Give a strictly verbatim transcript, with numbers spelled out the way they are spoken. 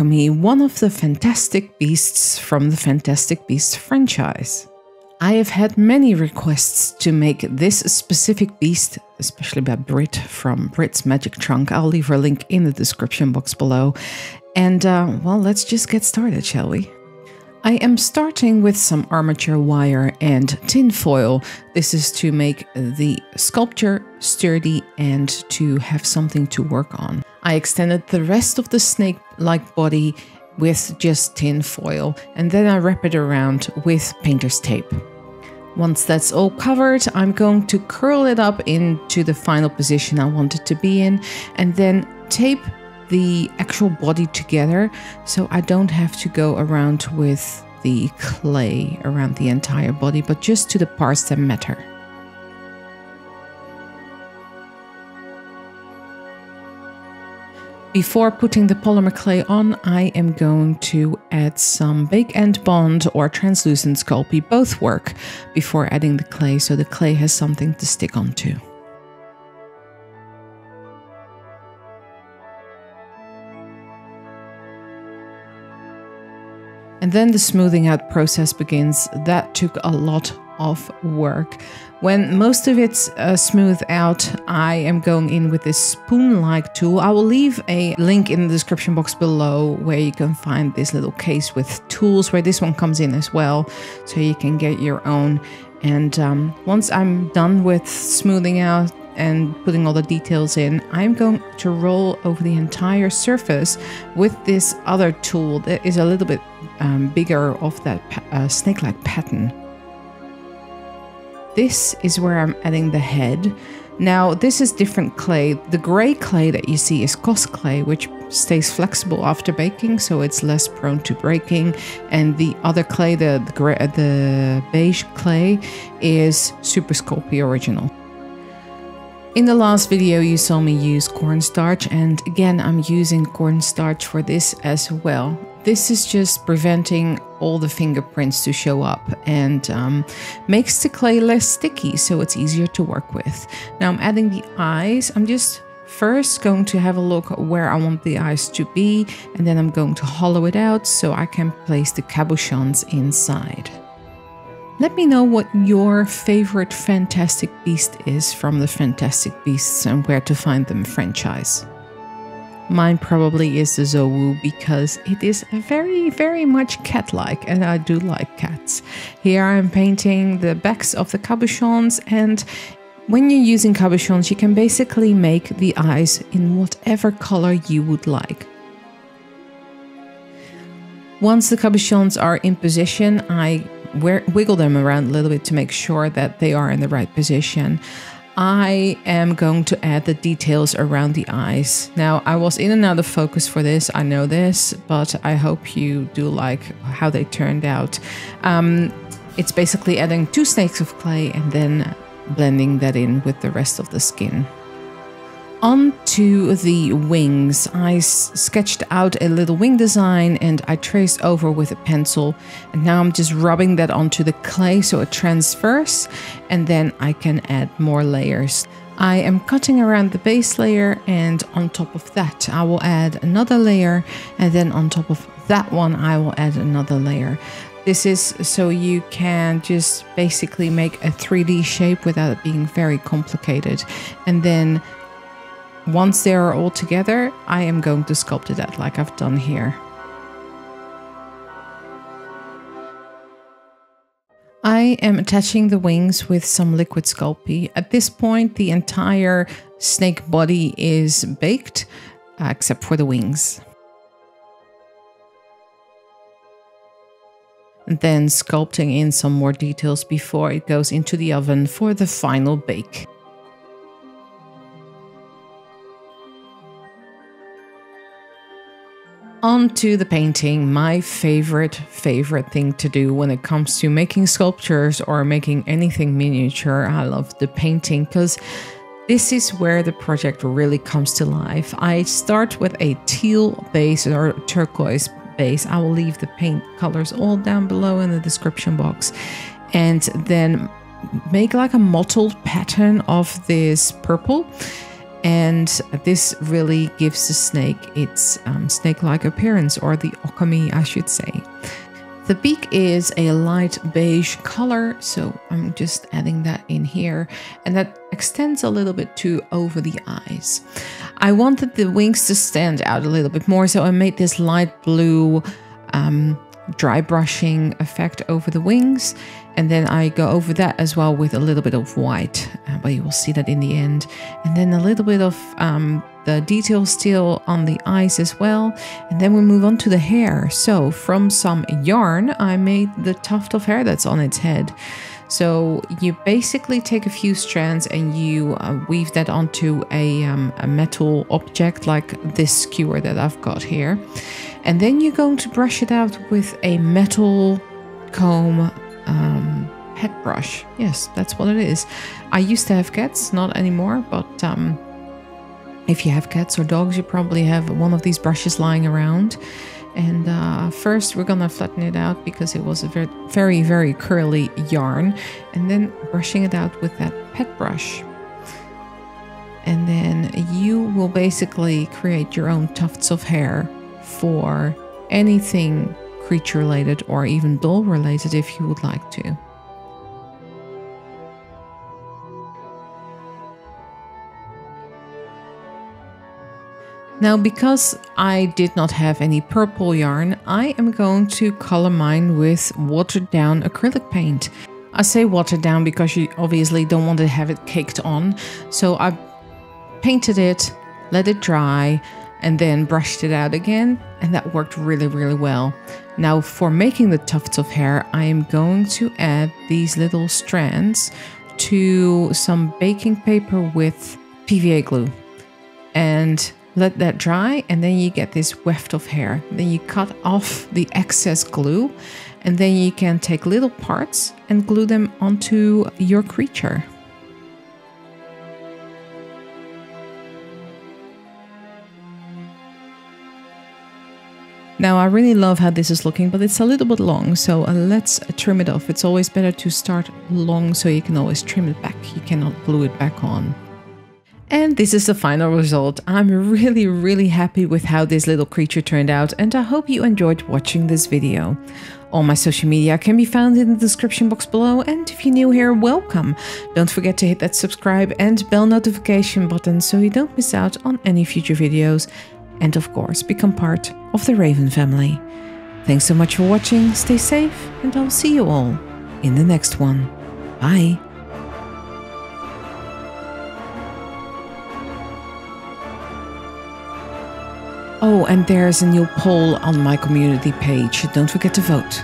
Occamy, one of the Fantastic Beasts from the Fantastic Beasts franchise. I have had many requests to make this specific beast, especially by Britt from Brittany's Magic Trunk. I'll leave her link in the description box below. And uh, well, let's just get started, shall we? I am starting with some armature wire and tin foil. This is to make the sculpture sturdy and to have something to work on. I extended the rest of the snake-like body with just tin foil, and then I wrap it around with painter's tape. Once that's all covered, I'm going to curl it up into the final position I want it to be in, and then tape the actual body together so I don't have to go around with the clay around the entire body, but just to the parts that matter. Before putting the polymer clay on, I am going to add some Bake-N-Bond or translucent Sculpey. Both work before adding the clay, so the clay has something to stick onto. And then the smoothing out process begins. That took a lot of work. When most of it's uh, smoothed out, I am going in with this spoon-like tool. I will leave a link in the description box below where you can find this little case with tools, where this one comes in as well, so you can get your own. And um, once I'm done with smoothing out and putting all the details in, I'm going to roll over the entire surface with this other tool that is a little bit um, bigger of that pa uh, snake-like pattern. This is where I'm adding the head. Now, this is different clay. The gray clay that you see is Cos Clay, which stays flexible after baking, so it's less prone to breaking. And the other clay, the, the, gray, the beige clay, is Super Sculpey Original. In the last video you saw me use cornstarch, and again I'm using cornstarch for this as well. This is just preventing all the fingerprints to show up, and um, makes the clay less sticky, so it's easier to work with. Now I'm adding the eyes. I'm just first going to have a look where I want the eyes to be, and then I'm going to hollow it out so I can place the cabochons inside. Let me know what your favorite Fantastic Beast is from the Fantastic Beasts and Where to Find Them franchise. Mine probably is the Zowu, because it is very, very much cat-like, and I do like cats. Here I'm painting the backs of the cabochons, and when you're using cabochons, you can basically make the eyes in whatever color you would like. Once the cabochons are in position, I wiggle them around a little bit to make sure that they are in the right position. I am going to add the details around the eyes. Now, I was in and out of focus for this, I know this, but I hope you do like how they turned out. Um, it's basically adding two snakes of clay and then blending that in with the rest of the skin. Onto the wings, I sketched out a little wing design and I traced over with a pencil, and now I'm just rubbing that onto the clay so it transfers, and then I can add more layers. I am cutting around the base layer, and on top of that I will add another layer, and then on top of that one I will add another layer. This is so you can just basically make a three D shape without it being very complicated, and then once they are all together, I am going to sculpt it out like I've done here. I am attaching the wings with some liquid Sculpey. At this point, the entire snake body is baked, uh, except for the wings. And then sculpting in some more details before it goes into the oven for the final bake. Onto the painting, my favorite, favorite thing to do when it comes to making sculptures or making anything miniature. I love the painting because this is where the project really comes to life. I start with a teal base or turquoise base. I will leave the paint colors all down below in the description box, and then make like a mottled pattern of this purple. And this really gives the snake its um, snake-like appearance, or the Occamy, I should say. The beak is a light beige color, so I'm just adding that in here, and that extends a little bit too over the eyes. I wanted the wings to stand out a little bit more, so I made this light blue um, dry brushing effect over the wings, and then I go over that as well with a little bit of white, uh, but you will see that in the end, and then a little bit of um, the detail still on the eyes as well. And then we move on to the hair. So from some yarn I made the tuft of hair that's on its head. So you basically take a few strands and you uh, weave that onto a, um, a metal object like this skewer that I've got here. And then you're going to brush it out with a metal comb um, headbrush. Yes, that's what it is. I used to have cats, not anymore, but um, if you have cats or dogs, you probably have one of these brushes lying around. And uh, first we're gonna flatten it out because it was a very, very, very curly yarn, and then brushing it out with that pet brush. And then you will basically create your own tufts of hair for anything creature related or even doll related if you would like to. Now, because I did not have any purple yarn, I am going to color mine with watered down acrylic paint. I say watered down because you obviously don't want to have it caked on. So I painted it, let it dry, and then brushed it out again. And that worked really, really well. Now for making the tufts of hair, I am going to add these little strands to some baking paper with P V A glue. And let that dry, and then you get this weft of hair. Then you cut off the excess glue, and then you can take little parts and glue them onto your creature. Now I really love how this is looking, but it's a little bit long, so uh, let's trim it off. It's always better to start long so you can always trim it back. You cannot glue it back on. And this is the final result. I'm really, really happy with how this little creature turned out, and I hope you enjoyed watching this video. All my social media can be found in the description box below, and if you're new here, welcome. Don't forget to hit that subscribe and bell notification button so you don't miss out on any future videos. And of course, become part of the Raven family. Thanks so much for watching, stay safe, and I'll see you all in the next one. Bye. Oh, and there's a new poll on my community page. Don't forget to vote.